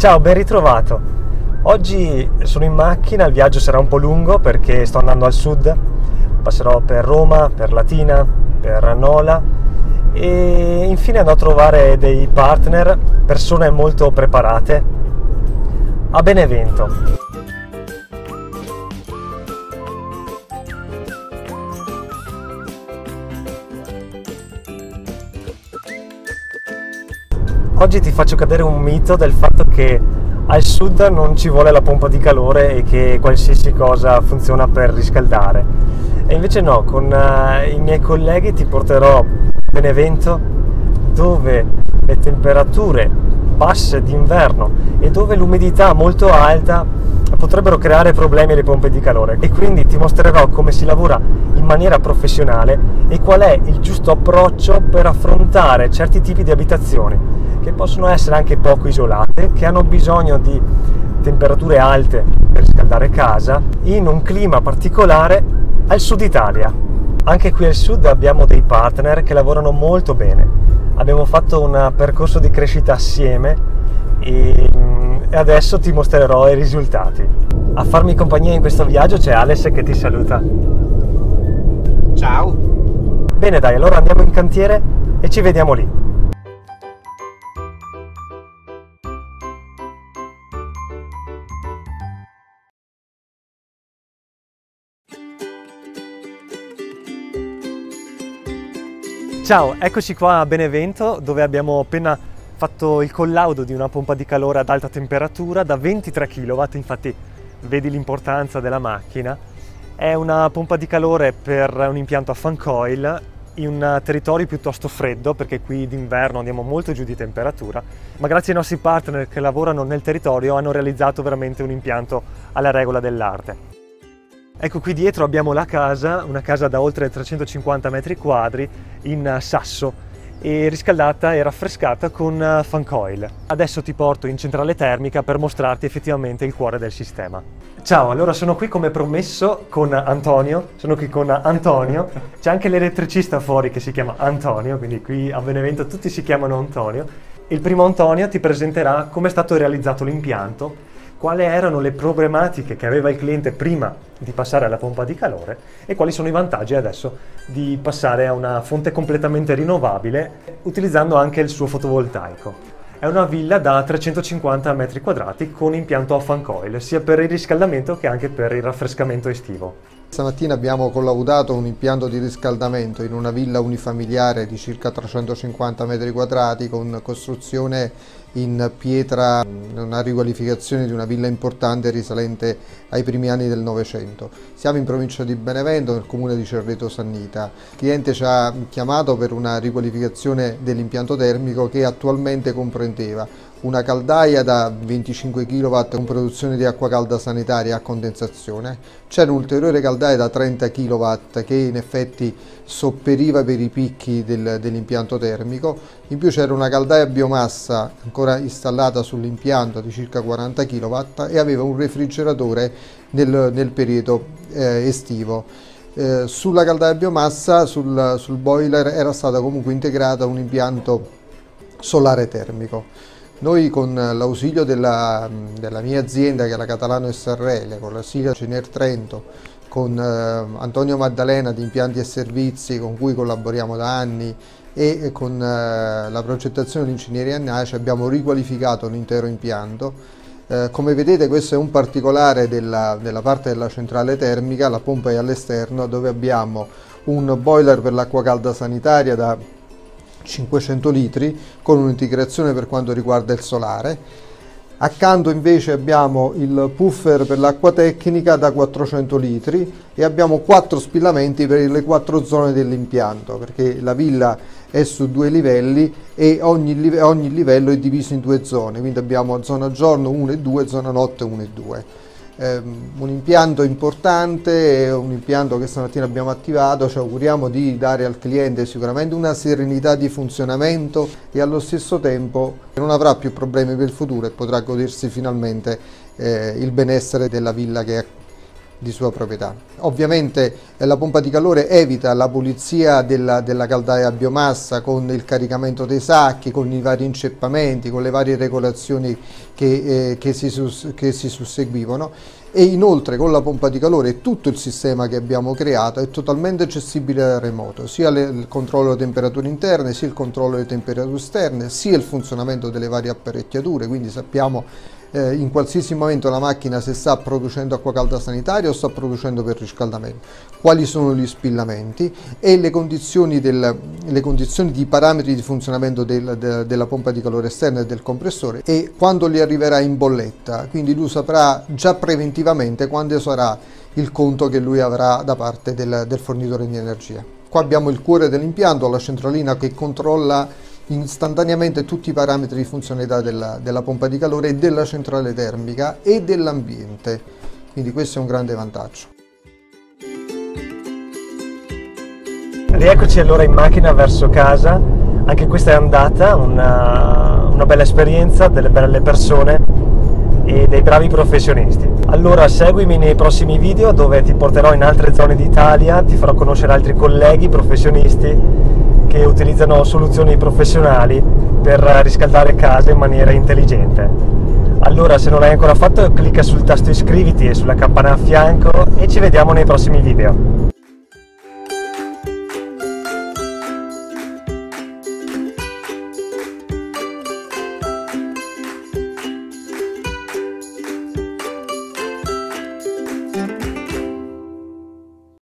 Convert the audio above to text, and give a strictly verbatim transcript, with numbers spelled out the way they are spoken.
Ciao, ben ritrovato. Oggi sono in macchina, il viaggio sarà un po' lungo perché sto andando al sud, passerò per Roma, per Latina, per Nola e infine andrò a trovare dei partner, persone molto preparate, a Benevento. Oggi ti faccio cadere un mito del fatto che al sud non ci vuole la pompa di calore e che qualsiasi cosa funziona per riscaldare. E invece no, con uh, i miei colleghi ti porterò a Benevento, dove le temperature basse d'inverno e dove l'umidità molto alta potrebbero creare problemi alle pompe di calore, e quindi ti mostrerò come si lavora in maniera professionale e qual è il giusto approccio per affrontare certi tipi di abitazioni che possono essere anche poco isolate, che hanno bisogno di temperature alte per riscaldare casa in un clima particolare al sud Italia. Anche qui al sud abbiamo dei partner che lavorano molto bene, abbiamo fatto un percorso di crescita assieme e adesso ti mostrerò i risultati. A farmi compagnia in questo viaggio c'è Alex che ti saluta. Ciao! Bene dai, allora andiamo in cantiere e ci vediamo lì. Ciao, eccoci qua a Benevento, dove abbiamo appena fatto il collaudo di una pompa di calore ad alta temperatura da ventitré chilowatt, infatti vedi l'importanza della macchina. È una pompa di calore per un impianto a fan coil in un territorio piuttosto freddo, perché qui d'inverno andiamo molto giù di temperatura, ma grazie ai nostri partner che lavorano nel territorio hanno realizzato veramente un impianto alla regola dell'arte. Ecco, qui dietro abbiamo la casa, una casa da oltre trecentocinquanta metri quadri in sasso e riscaldata e raffrescata con fan coil. Adesso ti porto in centrale termica per mostrarti effettivamente il cuore del sistema. Ciao, allora sono qui come promesso con Antonio, sono qui con Antonio, c'è anche l'elettricista fuori che si chiama Antonio, quindi qui a Benevento tutti si chiamano Antonio. Il primo Antonio ti presenterà come è stato realizzato l'impianto, quali erano le problematiche che aveva il cliente prima di passare alla pompa di calore e quali sono i vantaggi adesso di passare a una fonte completamente rinnovabile utilizzando anche il suo fotovoltaico. È una villa da trecentocinquanta metri quadrati con impianto a fan coil, sia per il riscaldamento che anche per il raffrescamento estivo. Stamattina abbiamo collaudato un impianto di riscaldamento in una villa unifamiliare di circa trecentocinquanta metri quadrati con costruzione in pietra, una riqualificazione di una villa importante risalente ai primi anni del Novecento. Siamo in provincia di Benevento, nel comune di Cerreto Sannita. Il cliente ci ha chiamato per una riqualificazione dell'impianto termico che attualmente comprendeva una caldaia da venticinque chilowatt con produzione di acqua calda sanitaria a condensazione, c'era un'ulteriore caldaia da trenta chilowatt che in effetti sopperiva per i picchi del, dell'impianto termico, in più c'era una caldaia a biomassa ancora installata sull'impianto di circa quaranta chilowatt e aveva un refrigeratore nel, nel periodo eh, estivo. Eh, sulla caldaia a biomassa, sul, sul boiler, era stato comunque integrato un impianto solare termico. Noi con l'ausilio della, della mia azienda, che è la Catalano S R L, con la Silvia Cener Trento, con eh, Antonio Maddalena di Impianti e Servizi, con cui collaboriamo da anni, e con eh, la progettazione di Ingegneri Annace abbiamo riqualificato l'intero impianto. Eh, come vedete questo è un particolare della, della parte della centrale termica, la pompa è all'esterno, dove abbiamo un boiler per l'acqua calda sanitaria da cinquecento litri con un'integrazione per quanto riguarda il solare. Accanto invece abbiamo il puffer per l'acqua tecnica da quattrocento litri e abbiamo quattro spillamenti per le quattro zone dell'impianto, perché la villa è su due livelli e ogni, live ogni livello è diviso in due zone, quindi abbiamo zona giorno uno e due, zona notte uno e due. Un impianto importante, un impianto che stamattina abbiamo attivato, ci auguriamo di dare al cliente sicuramente una serenità di funzionamento e allo stesso tempo non avrà più problemi per il futuro e potrà godersi finalmente eh, il benessere della villa che, di sua proprietà. Ovviamente eh, la pompa di calore evita la pulizia della, della caldaia a biomassa con il caricamento dei sacchi, con i vari inceppamenti, con le varie regolazioni che, eh, che, si, sus, che si susseguivano, e inoltre con la pompa di calore tutto il sistema che abbiamo creato è totalmente accessibile da remoto, sia le, il controllo delle temperature interne, sia il controllo delle temperature esterne, sia il funzionamento delle varie apparecchiature, quindi sappiamo Eh, in qualsiasi momento la macchina se sta producendo acqua calda sanitaria o sta producendo per riscaldamento, quali sono gli spillamenti e le condizioni, del, le condizioni di parametri di funzionamento del, de, della pompa di calore esterna e del compressore, e quando gli arriverà in bolletta, quindi lui saprà già preventivamente quando sarà il conto che lui avrà da parte del, del fornitore di energia. Qua abbiamo il cuore dell'impianto, la centralina che controlla istantaneamente tutti i parametri di funzionalità della, della pompa di calore e della centrale termica e dell'ambiente, quindi questo è un grande vantaggio. Rieccoci allora in macchina verso casa, anche questa è andata, una, una bella esperienza, delle belle persone e dei bravi professionisti. Allora seguimi nei prossimi video dove ti porterò in altre zone d'Italia, ti farò conoscere altri colleghi professionisti che utilizzano soluzioni professionali per riscaldare casa in maniera intelligente. Allora, se non l'hai ancora fatto, clicca sul tasto iscriviti e sulla campana a fianco e ci vediamo nei prossimi video.